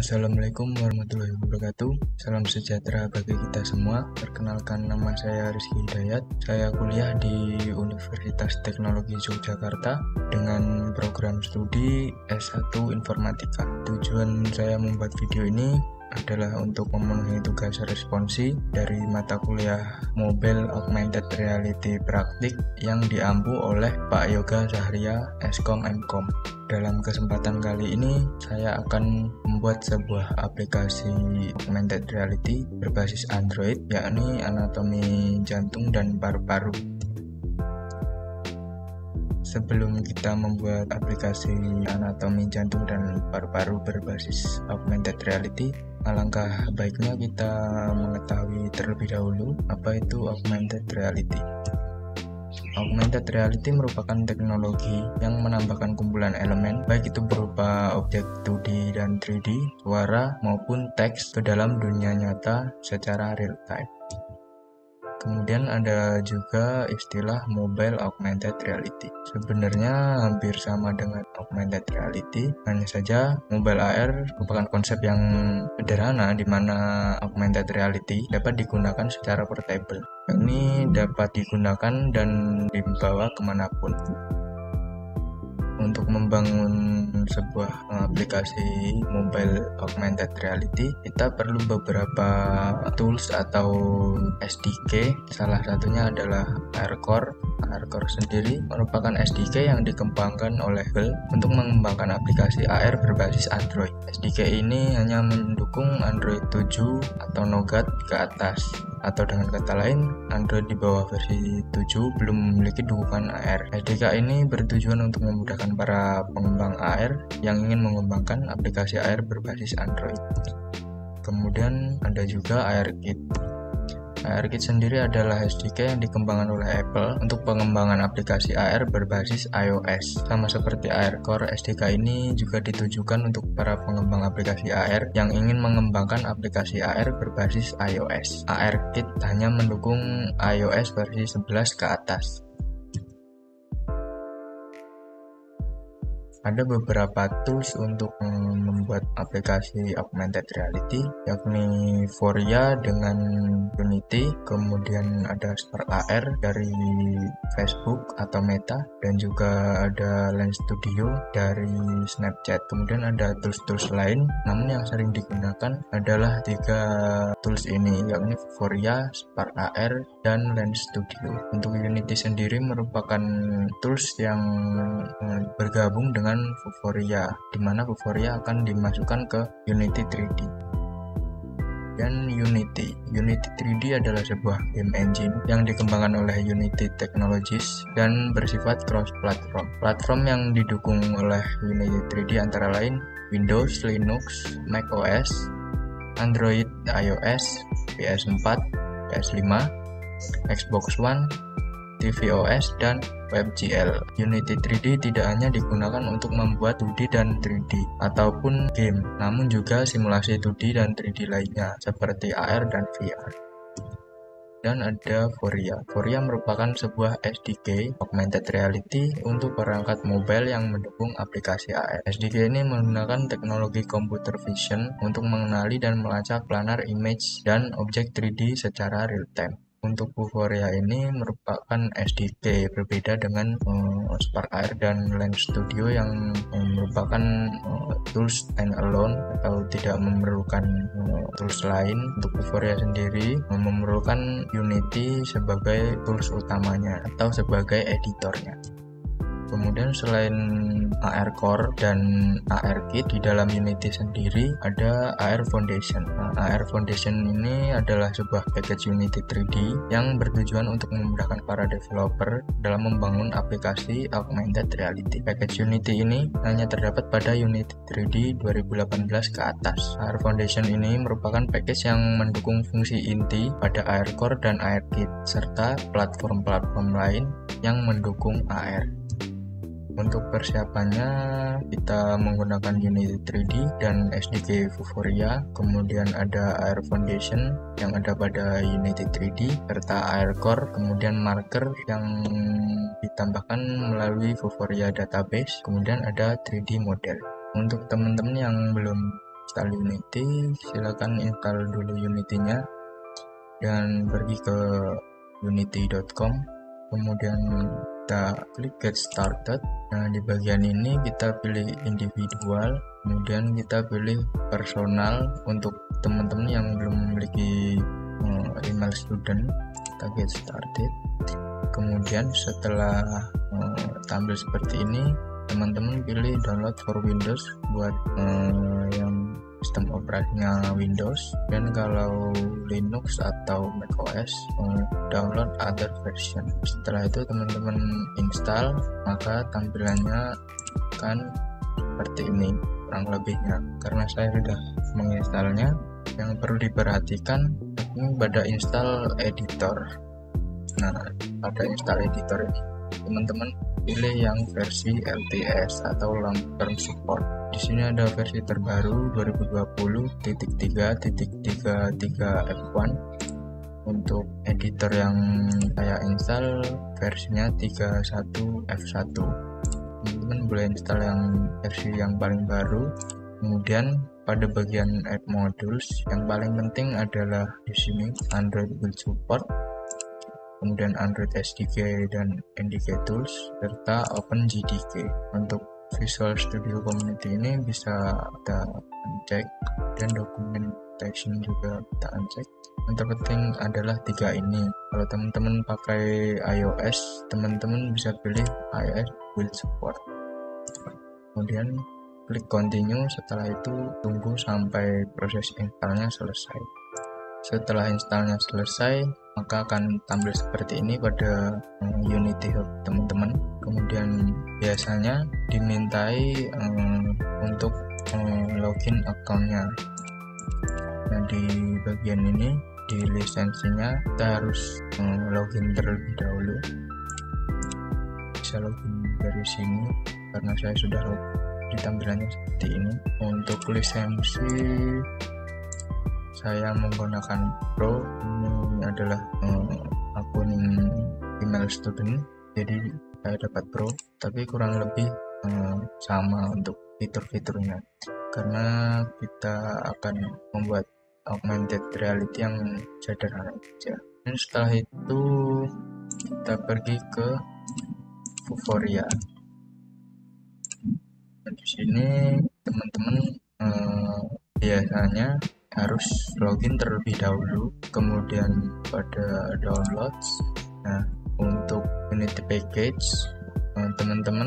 Assalamualaikum warahmatullahi wabarakatuh. Salam sejahtera bagi kita semua. Perkenalkan, nama saya Rizki Hidayat. Saya kuliah di Universitas Teknologi Yogyakarta dengan program studi S1 Informatika. Tujuan saya membuat video ini adalah untuk memenuhi tugas responsi dari mata kuliah Mobile Augmented Reality Praktik yang diampu oleh Pak Yoga Sahria, Skom Mkom. Dalam kesempatan kali ini, saya akan membuat sebuah aplikasi augmented reality berbasis Android, yakni anatomi jantung dan paru-paru. Sebelum kita membuat aplikasi anatomi jantung dan paru-paru berbasis augmented reality, alangkah baiknya kita mengetahui terlebih dahulu apa itu augmented reality. Augmented reality merupakan teknologi yang menambahkan kumpulan elemen, baik itu berupa objek 2D dan 3D, suara maupun teks ke dalam dunia nyata secara real time. Kemudian ada juga istilah mobile augmented reality. Sebenarnya hampir sama dengan augmented reality, hanya saja mobile AR merupakan konsep yang sederhana di mana augmented reality dapat digunakan secara portable. Ini dapat digunakan dan dibawa kemanapun. Untuk membangun sebuah aplikasi mobile augmented reality, kita perlu beberapa tools atau SDK. Salah satunya adalah ARCore. ARCore sendiri merupakan SDK yang dikembangkan oleh Google untuk mengembangkan aplikasi AR berbasis Android. SDK ini hanya mendukung Android 7 atau Nougat ke atas, atau dengan kata lain, Android di bawah versi 7 belum memiliki dukungan AR. SDK ini bertujuan untuk memudahkan para pengembang AR yang ingin mengembangkan aplikasi AR berbasis Android. Kemudian ada juga ARKit. ARKit sendiri adalah SDK yang dikembangkan oleh Apple untuk pengembangan aplikasi AR berbasis iOS. Sama seperti ARCore, SDK ini juga ditujukan untuk para pengembang aplikasi AR yang ingin mengembangkan aplikasi AR berbasis iOS. ARKit hanya mendukung iOS versi 11 ke atas. Ada beberapa tools untuk membuat aplikasi augmented reality, yakni Vuforia dengan Unity, kemudian ada Spark AR dari Facebook atau Meta, dan juga ada Lens Studio dari Snapchat. Kemudian ada tools-tools lain, namun yang sering digunakan adalah 3 tools ini, yakni Vuforia, Spark AR, dan Lens Studio. Untuk Unity sendiri merupakan tools yang bergabung dengan Vuforia, di mana Vuforia akan dimasukkan ke Unity 3D. Dan Unity 3D adalah sebuah game engine yang dikembangkan oleh Unity Technologies dan bersifat cross-platform. Platform yang didukung oleh Unity 3D antara lain Windows, Linux, Mac OS, Android, iOS, PS4, PS5, Xbox One, tvOS, dan WebGL. Unity 3D tidak hanya digunakan untuk membuat 2D dan 3D ataupun game, namun juga simulasi 2D dan 3D lainnya seperti AR dan VR. Dan ada Vuforia. Vuforia merupakan sebuah SDK augmented reality untuk perangkat mobile yang mendukung aplikasi AR. SDK ini menggunakan teknologi computer vision untuk mengenali dan melacak planar image dan objek 3D secara real time. Untuk Vuforia ini merupakan SDK, berbeda dengan Spark AR dan Lens Studio yang merupakan tools standalone atau tidak memerlukan tools lain. Untuk Vuforia sendiri memerlukan Unity sebagai tools utamanya atau sebagai editornya. Kemudian selain ARCore dan ARKit, di dalam Unity sendiri ada AR Foundation. AR Foundation ini adalah sebuah package Unity 3D yang bertujuan untuk memudahkan para developer dalam membangun aplikasi augmented reality. Package Unity ini hanya terdapat pada Unity 3D 2018 ke atas. AR Foundation ini merupakan package yang mendukung fungsi inti pada ARCore dan ARKit, serta platform-platform lain yang mendukung AR. Untuk persiapannya, kita menggunakan Unity 3D dan SDK Vuforia, kemudian ada AR Foundation yang ada pada Unity 3D, serta ARCore, kemudian marker yang ditambahkan melalui Vuforia database, kemudian ada 3D model. Untuk teman-teman yang belum install Unity, silakan install dulu Unity-nya dan pergi ke unity.com, kemudian kita klik get started. Nah, di bagian ini kita pilih individual, kemudian kita pilih personal untuk teman-teman yang belum memiliki email student. Kita get started, kemudian setelah tampil seperti ini, teman-teman pilih download for Windows buat yang sistem operasinya Windows, dan kalau Linux atau macOS download other version. Setelah itu teman-teman install, maka tampilannya akan seperti ini kurang lebihnya. Karena saya sudah menginstalnya, yang perlu diperhatikan pada install editor. Nah, pada install editor ini teman-teman pilih yang versi LTS atau long term support. Di sini ada versi terbaru 2020.3.33F1. Untuk editor yang saya install versinya 31F1. Teman-teman boleh install yang versi yang paling baru. Kemudian pada bagian add modules, yang paling penting adalah di sini Android will support, kemudian Android SDK dan NDK tools, serta OpenGDK. Untuk Visual Studio Community ini bisa kita uncheck, dan documentation juga kita uncheck. Yang terpenting adalah tiga ini. Kalau teman-teman pakai iOS, teman-teman bisa pilih iOS will support, kemudian klik continue. Setelah itu tunggu sampai proses installnya selesai. Setelah installnya selesai, maka akan tampil seperti ini pada Unity Hub teman-teman. Kemudian biasanya dimintai untuk login account-nya. Nah, di bagian ini di lisensinya kita harus login terlebih dahulu. Bisa login dari sini karena saya sudah login. Di tampilannya seperti ini. Untuk lisensi saya menggunakan Pro. Ini adalah akun email student, jadi saya dapat Pro, tapi kurang lebih sama untuk fitur-fiturnya, karena kita akan membuat augmented reality yang sederhana saja. Dan setelah itu kita pergi ke Vuforia. Di sini teman-teman biasanya harus login terlebih dahulu, kemudian pada downloads. Nah, untuk Unity package teman-teman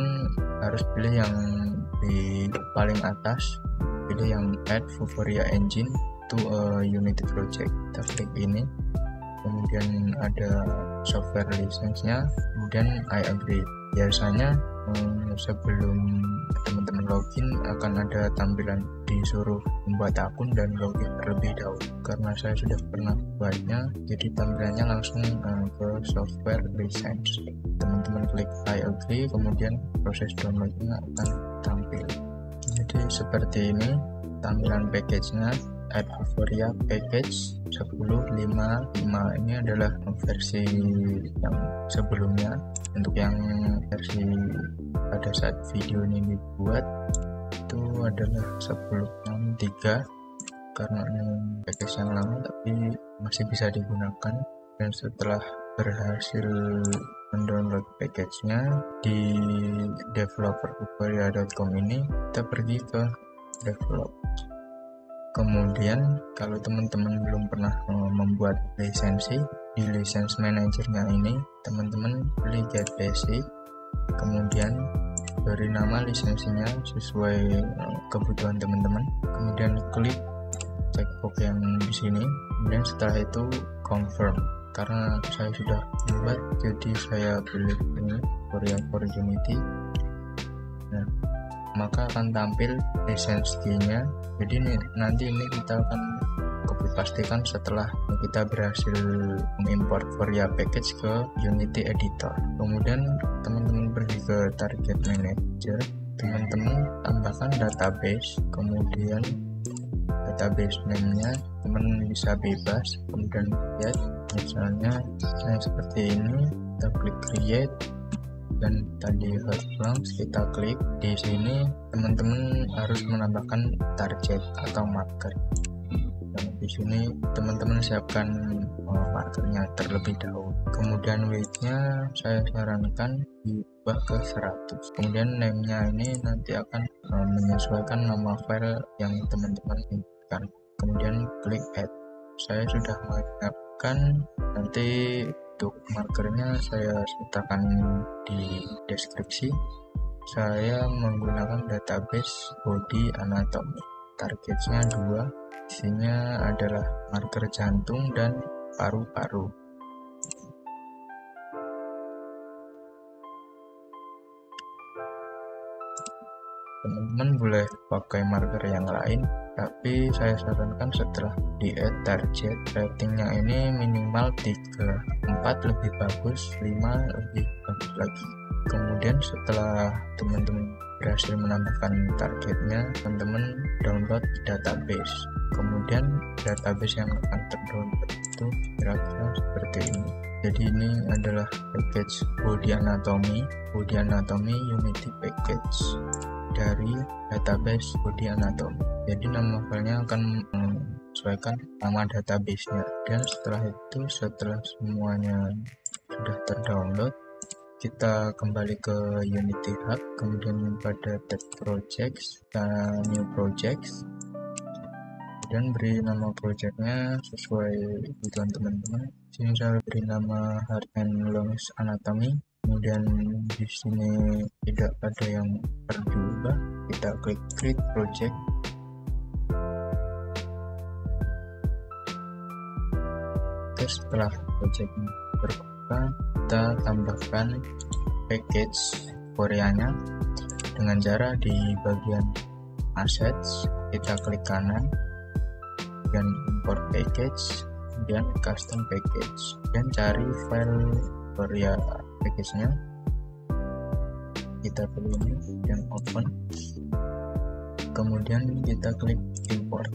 harus pilih yang di paling atas, pilih yang add Vuforia engine to a Unity project. Kita klik ini, kemudian ada software license-nya, kemudian I agree. Biasanya sebelum teman-teman login akan ada tampilan disuruh membuat akun dan login terlebih dahulu. Karena saya sudah pernah buatnya, jadi tampilannya langsung ke software license. Teman-teman klik I agree, kemudian proses downloadnya akan tampil. Jadi seperti ini tampilan package-nya. Add Vuforia package 10.5.5 ini adalah versi yang sebelumnya. Untuk yang versi pada saat video ini dibuat itu adalah 10.6.3, karena ini package yang lama tapi masih bisa digunakan. Dan setelah berhasil mendownload package-nya di developer vuforia.com ini, kita pergi ke develop. Kemudian kalau teman-teman belum pernah membuat lisensi, di license manajernya ini teman-teman pilih get basic, kemudian beri nama lisensinya sesuai kebutuhan teman-teman, kemudian klik checkbox yang di sini, kemudian setelah itu confirm. Karena saya sudah membuat, jadi saya pilih ini for Unity. Nah, maka akan tampil lisensinya. Jadi nanti ini kita akan pastikan setelah kita berhasil mengimport Vuforia package ke Unity editor. Kemudian teman-teman pergi ke target manager, teman-teman tambahkan database, kemudian database name-nya teman bisa bebas, kemudian lihat misalnya seperti ini, kita klik create. bagian tadi hot lamps, kita klik di sini. Teman-teman harus menambahkan target atau marker. Dan di sini teman-teman siapkan markernya terlebih dahulu. Kemudian weightnya saya sarankan diubah ke 100. Kemudian name-nya ini nanti akan menyesuaikan nama file yang teman-teman inginkan. Kemudian klik add. Saya sudah menyiapkan, nanti untuk markernya saya sertakan di deskripsi. Saya menggunakan database body anatomy, targetnya 2, isinya adalah marker jantung dan paru-paru. Teman-teman boleh pakai marker yang lain, tapi saya sarankan setelah di add target, ratingnya ini minimal 3, 4 lebih bagus, 5 lebih bagus lagi. Kemudian setelah teman-teman berhasil menambahkan targetnya, teman-teman download database. Kemudian database yang akan terdownload itu kira-kira seperti ini. Jadi ini adalah package body anatomy Unity package dari database body anatomy. Jadi nama filenya akan menyesuaikan nama databasenya. Dan setelah itu, setelah semuanya sudah terdownload, kita kembali ke Unity Hub, kemudian pada tab projects, new projects, dan beri nama projectnya sesuai kebutuhan teman-teman. Sini saya beri nama Heart and Lungs Anatomy. Kemudian di sini tidak ada yang perlu diubah, kita klik create project. Oke, setelah projectnya terbuka, kita tambahkan package Vuforia-nya dengan cara di bagian assets kita klik kanan dan import package, kemudian custom package, dan cari file Vuforia package-nya. Kita pilih ini dan open. Kemudian kita klik import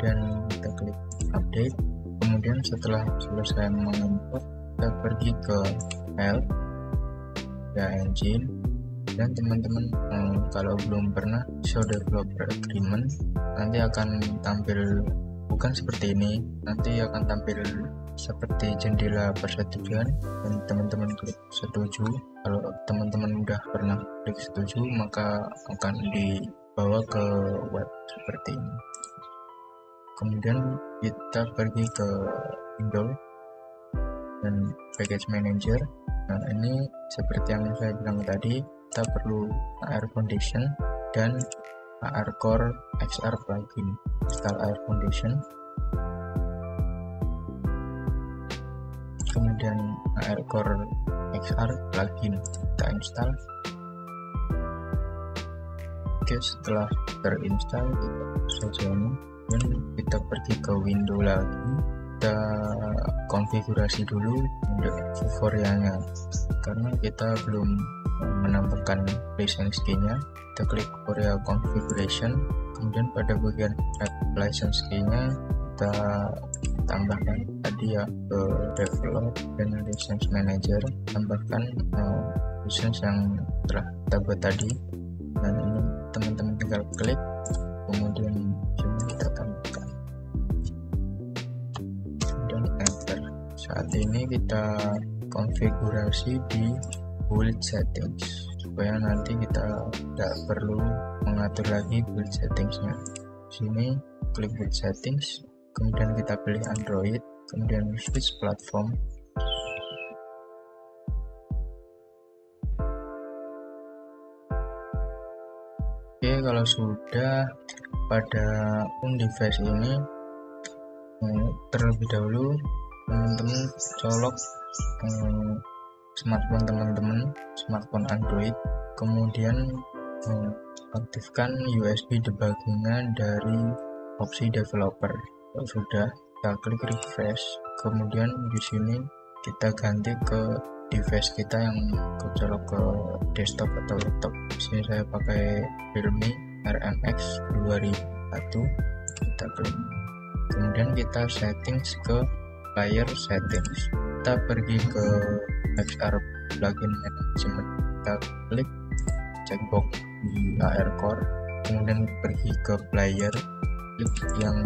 dan kita klik update. Kemudian setelah selesai mengimport, kita pergi ke file dan engine. Dan teman-teman kalau belum pernah show developer agreement, nanti akan tampil bukan seperti ini, nanti akan tampil seperti jendela persetujuan. Dan teman-teman klik setuju. Kalau teman-teman udah pernah klik setuju, maka akan dibawa ke web seperti ini. Kemudian kita pergi ke window dan package manager. Nah, ini seperti yang saya bilang tadi, kita perlu AR Foundation dan ARCore XR plugin. Install AR Foundation, kemudian ARCore XR plugin kita install. Oke, setelah terinstall kita selesai, dan kita pergi ke window lagi, kita konfigurasi dulu untuk Vuforia-nya karena kita belum menambahkan license key-nya. Kita klik Vuforia configuration, kemudian pada bagian add license key-nya kita tambahkan tadi ya, ke develop dan license manager, tambahkan license yang telah kita buat tadi. Dan ini teman-teman tinggal klik, kemudian kita tambahkan dan enter. Saat ini kita konfigurasi di build settings supaya nanti kita tidak perlu mengatur lagi build settings-nya. Sini klik build settings, kemudian kita pilih Android, kemudian switch platform. Oke, kalau sudah pada on device ini, terlebih dahulu teman-teman colok smartphone teman-teman, smartphone Android, kemudian aktifkan USB debugging-nya dari opsi developer. Kalau sudah, kita klik refresh. Kemudian di sini kita ganti ke device kita yang kecolok ke desktop atau laptop. Di sini saya pakai Realme RMX 2001. Kita klik. Kemudian kita settings ke player settings. Kita pergi ke XR plugin management, kita klik checkbox di ARCore, kemudian pergi ke player, klik yang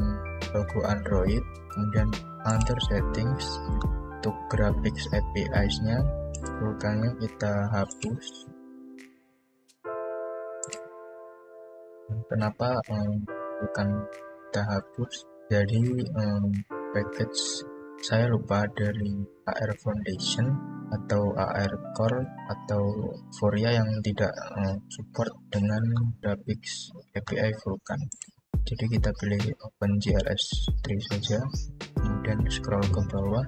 logo Android, kemudian enter settings. Untuk graphics APIs nya vulkannya kita hapus. Kenapa bukan kita hapus? Jadi package saya lupa dari AR Foundation atau ARCore atau Vuforia yang tidak support dengan graphics API Vulkan. Jadi kita pilih OpenGLS3 saja, kemudian scroll ke bawah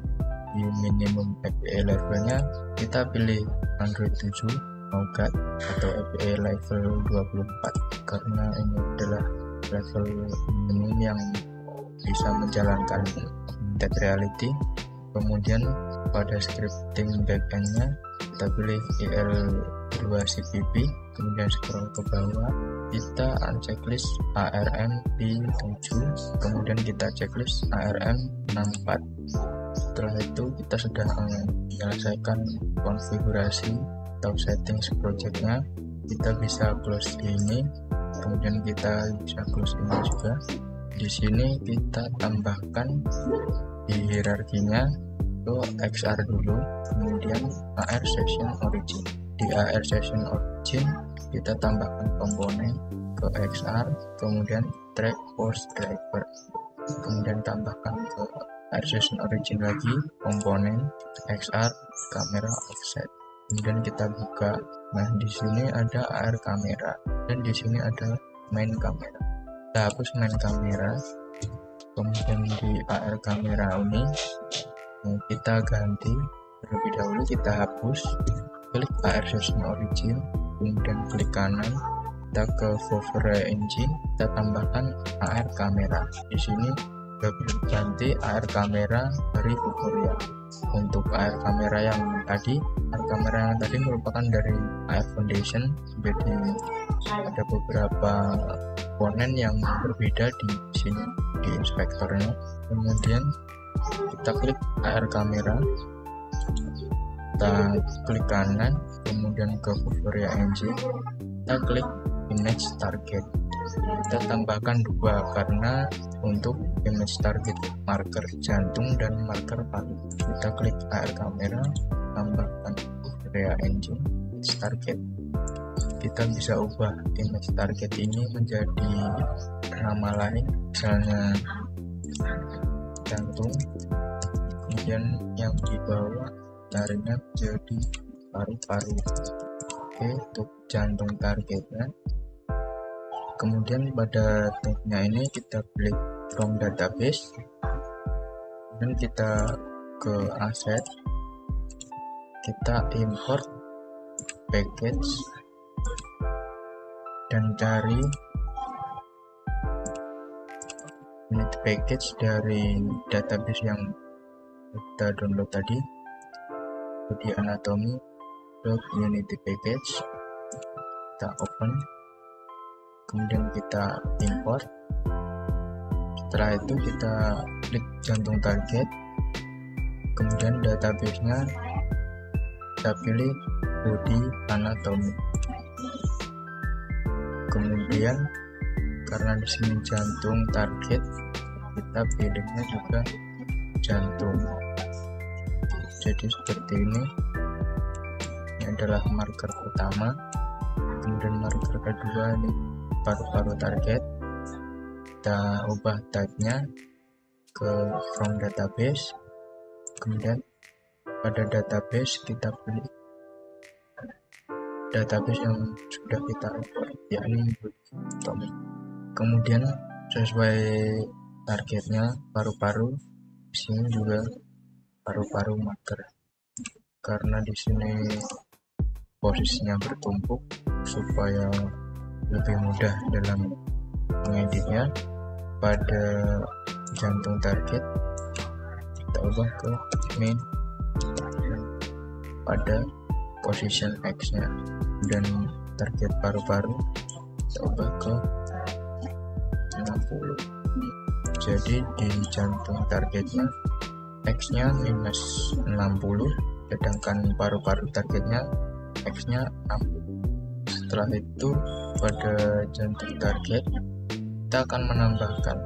di minimum API levelnya kita pilih Android 7 Nougat atau API level 24 karena ini adalah level minimum yang bisa menjalankan augmented reality. Kemudian pada scripting backendnya kita pilih EL2CPP, kemudian scroll ke bawah kita checklist ARM P7, kemudian kita checklist ARM 64. Setelah itu kita sudah menyelesaikan konfigurasi atau settings projectnya. Kita bisa close ini, kemudian kita bisa close ini juga. Di sini kita tambahkan di hierarkinya itu XR dulu, kemudian AR Session Origin. Di AR Session Origin kita tambahkan komponen ke XR, kemudian Track Post Driver, kemudian tambahkan ke AR Session Origin lagi komponen XR Kamera Offset. Kemudian kita buka. Nah, di sini ada AR Kamera dan di sini ada Main Kamera. Kita hapus main kamera, kemudian di AR kamera ini kita ganti terlebih dahulu, kita hapus, klik AR Session Origin, kemudian klik kanan, kita ke Vuforia Engine, kita tambahkan AR kamera. Di sini ganti AR kamera dari Vuforia. Untuk AR kamera yang tadi, merupakan dari AR Foundation. Jadi ada beberapa komponen yang berbeda di sini di inspektornya. Kemudian kita klik AR kamera, kita klik kanan, kemudian ke Vuforia Engine, kita klik image target, kita tambahkan dua karena untuk image target marker jantung dan marker paru. Kita klik AR kamera, tambahkan Vuforia Engine image target. Kita bisa ubah image target ini menjadi nama lain, misalnya jantung, kemudian yang di bawah targetnya menjadi paru-paru. Oke, untuk jantung targetnya. Kemudian pada tagnya ini kita klik from database dan kita ke aset, kita import package dan cari unit package dari database yang kita download tadi. Di anatomy unity package kita open, kemudian kita import. Setelah itu kita klik jantung target, kemudian databasenya kita pilih body anatomy. Kemudian karena di sini jantung target, kita pilihnya juga jantung. Jadi seperti ini adalah marker utama, kemudian marker kedua ini paru-paru target. Kita ubah tagnya ke from database, kemudian pada database kita pilih database yang sudah kita import, yakni anatomy. Kemudian sesuai targetnya paru-paru, di sini juga paru-paru marker. Karena di sini posisinya bertumpuk supaya lebih mudah dalam mengeditnya, pada jantung target kita ubah ke main pada position X nya, dan target paru-paru kita ubah ke 60. Jadi di jantung targetnya X nya minus 60, sedangkan paru-paru targetnya X-nya 6. Setelah itu pada jantung target kita akan menambahkan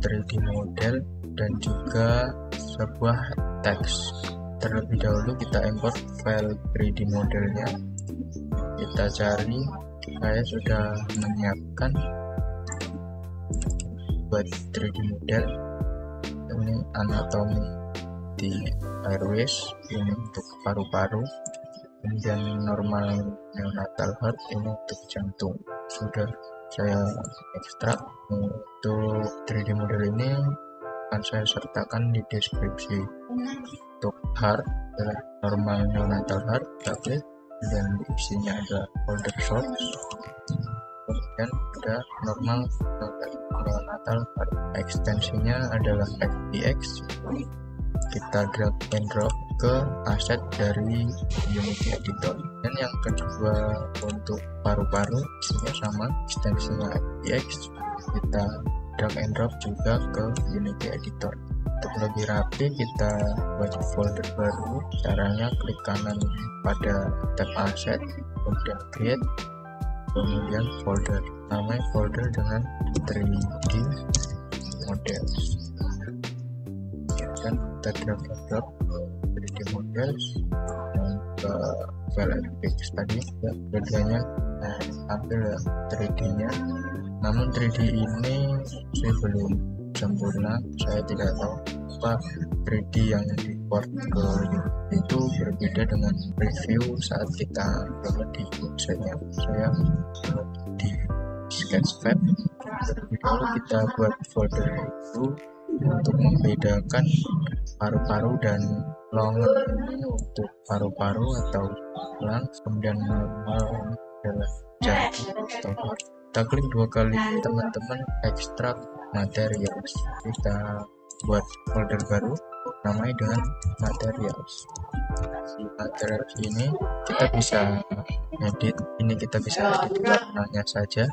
3D model dan juga sebuah teks. Terlebih dahulu kita import file 3D modelnya, kita cari. Saya sudah menyiapkan buat 3D model. Ini anatomi di airways, ini untuk paru-paru, kemudian normal neonatal heart, ini untuk jantung. Sudah saya ekstrak. Untuk 3D model ini akan saya sertakan di deskripsi. Untuk heart adalah normal neonatal heart, kita klik, dan isinya ada folder source, kemudian ada normal neonatal heart. Ekstensinya adalah FBX, kita drag and drop ke aset dari Unity Editor. Dan yang kedua untuk paru-paru isinya sama, ekstensinya FBX, kita drag and drop juga ke Unity Editor. Untuk lebih rapi kita buat folder baru. Caranya klik kanan pada tab aset, kemudian create, kemudian folder, namai folder dengan 3D models, dan kita drag and drop 3D models dan ke file FBX tadi ya, bedanya ambil 3D nya. Namun 3D ini saya belum sempurna, saya tidak tahu apa 3D yang diimport ke itu berbeda dengan preview saat kita download di websitenya. Saya di Sketchfab. Terlebih dahulu kita buat folder itu untuk membedakan paru-paru dan longan. Untuk paru-paru atau lung, kemudian normal adalah jantung atau heart. Kita klik dua kali teman-teman, ekstrak materials, kita buat folder baru namai dengan materials. Di materials ini kita bisa edit, ini kita bisa edit warnanya saja.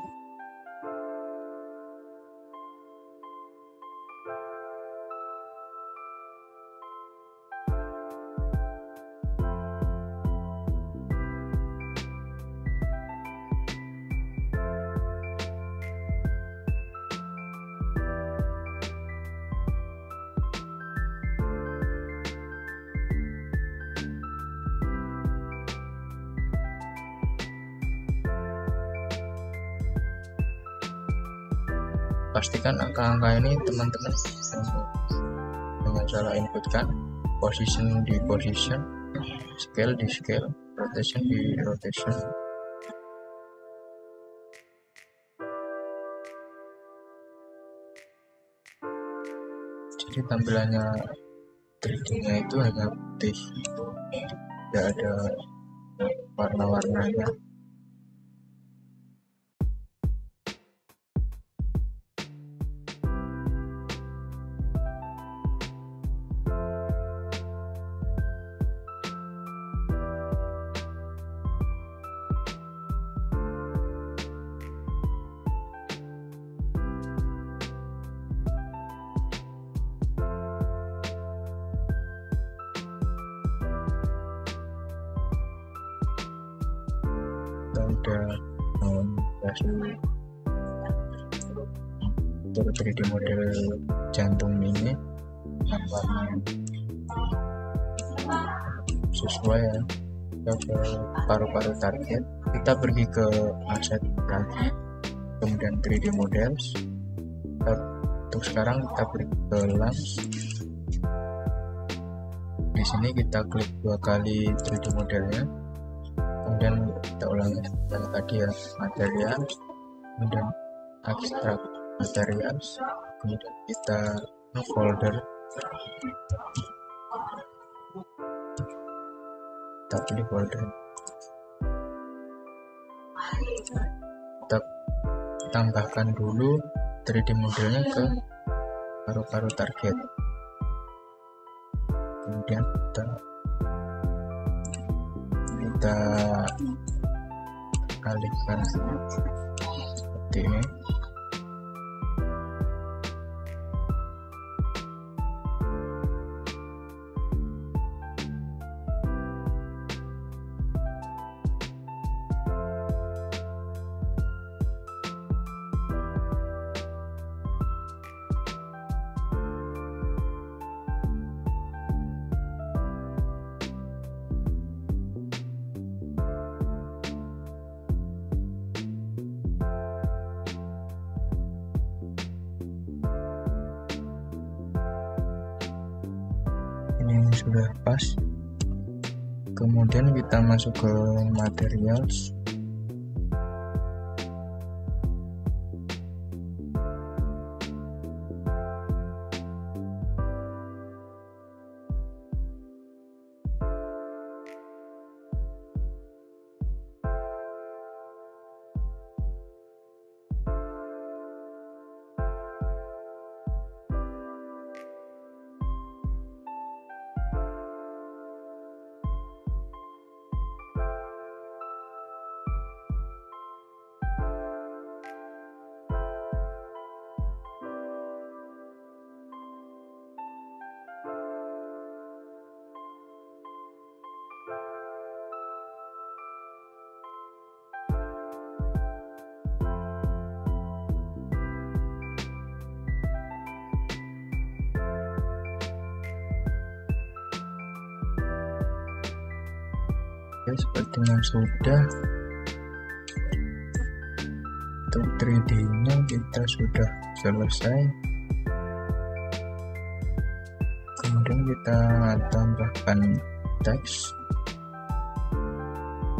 Pastikan angka-angka ini teman-teman dengan salah inputkan, position di position, scale di scale, rotation di rotation. Jadi tampilannya 3D-nya itu hanya putih, tidak ada warna-warnanya. Untuk 3D model jantung ini nampaknya sesuai ya. Kita ke paru-paru target, kita pergi ke aset lagi, kemudian 3D models. Untuk sekarang kita pergi ke lens. Di sini kita klik dua kali 3D modelnya, kemudian kita ulangi yang tadi ya, material, kemudian ekstrak material, kemudian kita folder, kita pilih folder, kita tambahkan dulu 3D modelnya ke paru-paru target, kemudian kita alihkan seperti ini. sudah pas. Kemudian kita masuk ke materials. Sepertinya sudah. Untuk 3D nya kita sudah selesai. Kemudian kita tambahkan teks.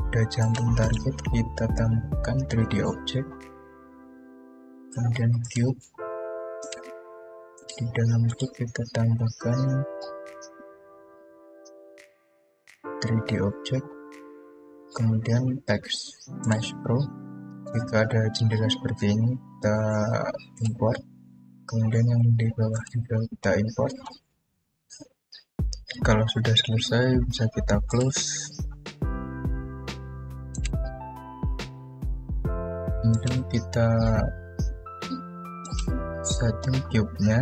Udah jantung target, kita tambahkan 3D object. Kemudian cube. Di dalam cube kita tambahkan 3D object. Kemudian teks mesh pro, jika ada jendela seperti ini kita import, kemudian yang di bawah juga kita import. Kalau sudah selesai bisa kita close. Kemudian kita setting cube nya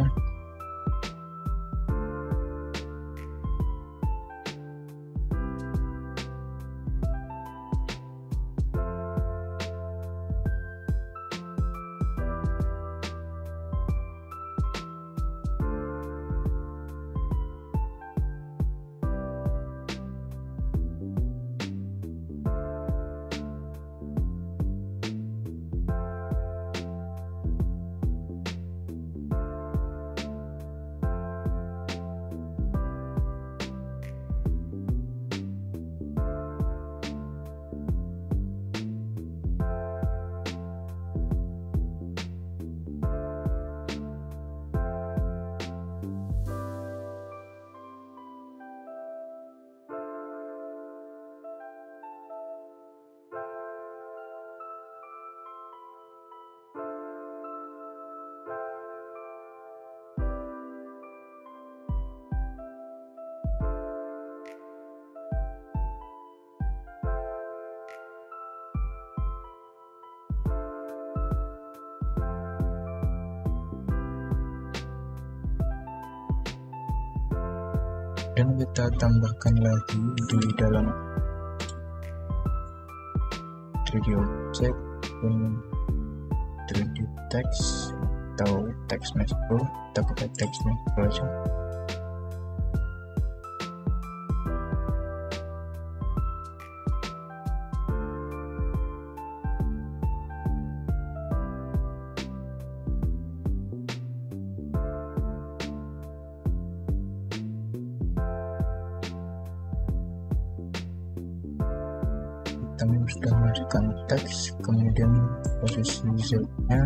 dan kita tambahkan lagi di dalam 3D object, 3D text atau text mesh pro, kita pakai text mesh pro aja. Kami sudah masukkan teks, kemudian posisi Z nya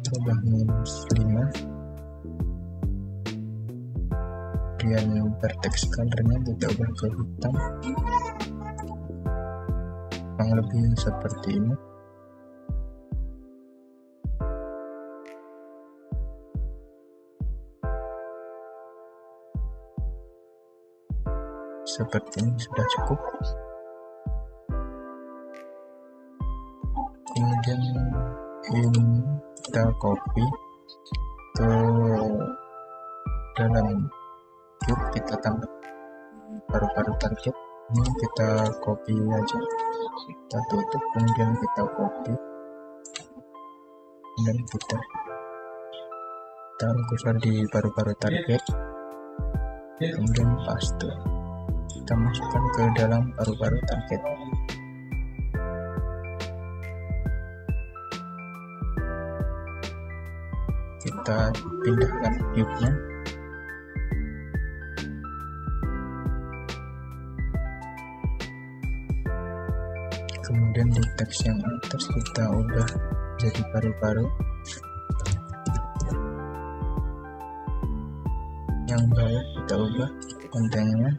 tambah -5, kemudian vertex color-nya kita ubah ke hitam, kurang lebih seperti ini. Seperti ini sudah cukup. Kemudian ini kita copy ke dalam cube, kita tambah paru-paru target ini, kita copy aja, kita tutup, kemudian kita copy dan kita taruh kursor di paru-paru target, kemudian paste, kita masukkan ke dalam paru-paru target. Kita pindahkan cube-nya. kemudian di teks yang atas kita ubah jadi paru-paru, yang bawah kita ubah kontennya.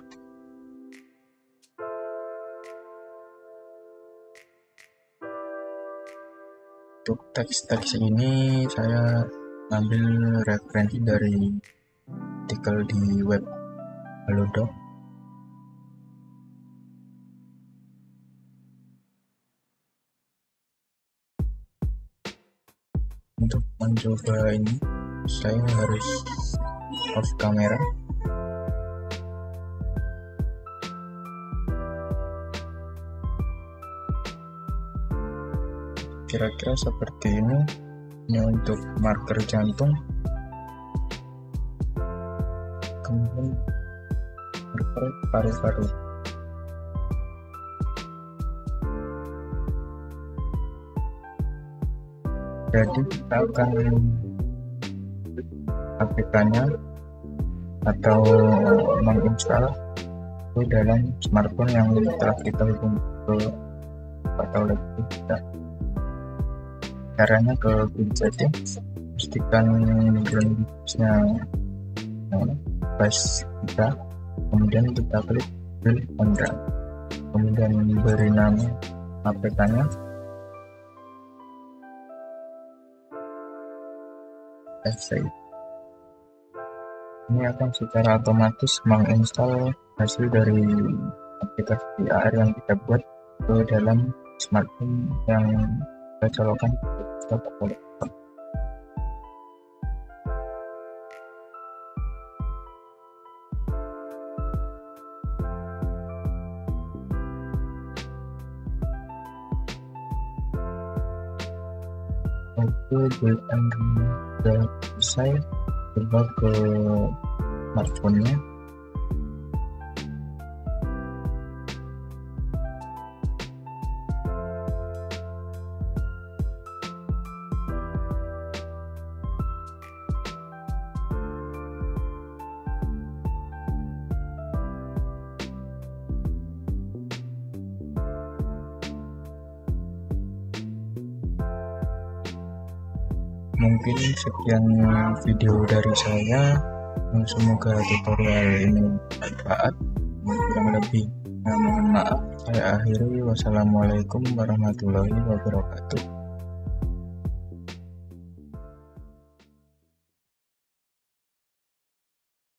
Untuk teks-teks ini saya ambil referensi dari artikel di web Halodoc. Untuk mencoba ini saya harus off kamera. Kira-kira seperti ini. Ini untuk marker jantung, kemudian marker paru-paru. Jadi kita akan aplikasinya atau menginstal di dalam smartphone yang telah kita hubung ke atau laptop kita. Caranya ke game setting, pastikan grandness-nya pas kita, kemudian kita klik build on run, kemudian beri nama aplikasinya. Save. Ini akan secara otomatis menginstal hasil dari aplikasi AR yang kita buat ke dalam smartphone yang kita colokan. Build and sudah selesai, coba ke smartphone-nya. Mungkin sekian video dari saya. Semoga tutorial ini bermanfaat. Kurang lebih mohon maaf, saya akhiri. Wassalamualaikum warahmatullahi wabarakatuh.